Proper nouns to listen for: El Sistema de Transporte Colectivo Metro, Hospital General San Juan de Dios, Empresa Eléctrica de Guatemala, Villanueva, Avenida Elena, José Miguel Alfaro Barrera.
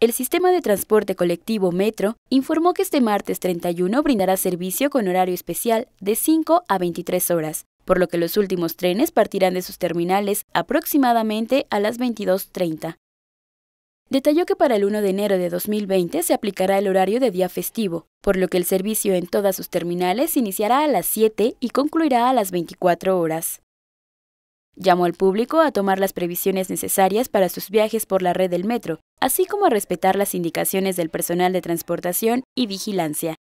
El Sistema de Transporte Colectivo Metro informó que este martes 31 brindará servicio con horario especial de 5 a 23 horas, por lo que los últimos trenes partirán de sus terminales aproximadamente a las 22:30. Detalló que para el 1 de enero de 2020 se aplicará el horario de día festivo, por lo que el servicio en todas sus terminales iniciará a las 7 y concluirá a las 24 horas. Llamó al público a tomar las previsiones necesarias para sus viajes por la red del metro, así como a respetar las indicaciones del personal de transportación y vigilancia.